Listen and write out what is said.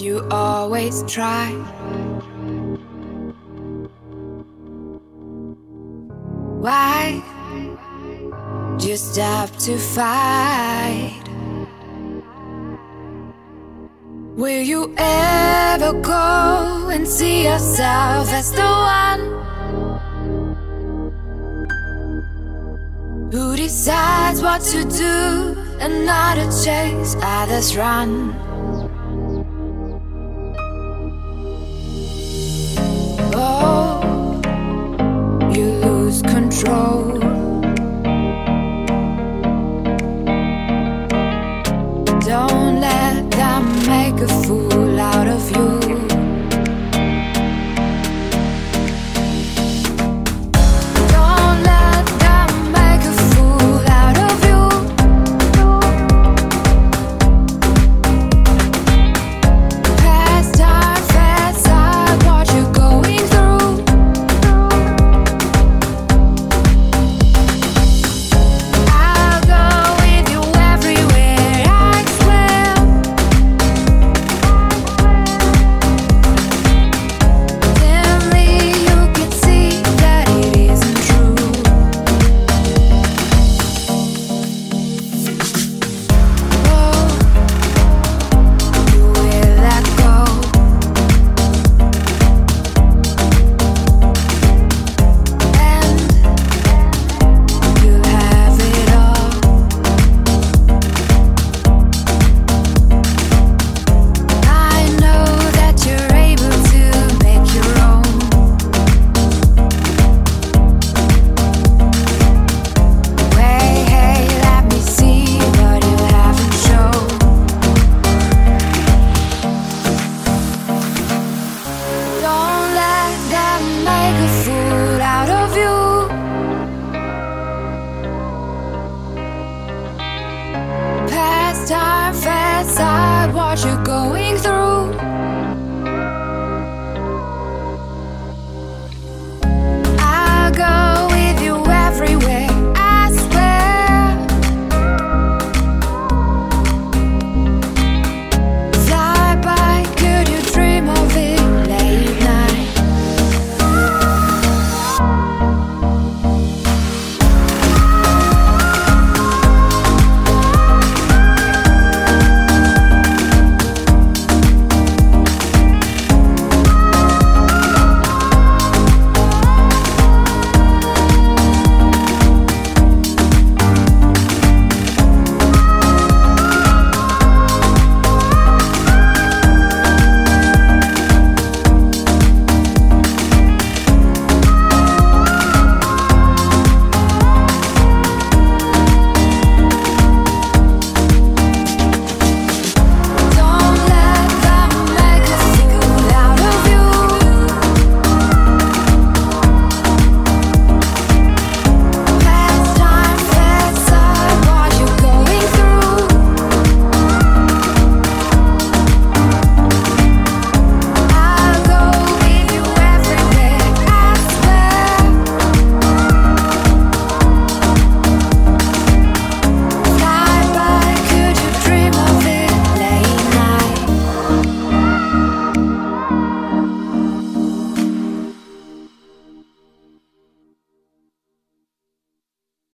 You always try. Why do you stop to fight? Will you ever go and see yourself as the one who decides what to do and not to chase others run? Oh, you lose control. Don't let them make a fool out of you. You go.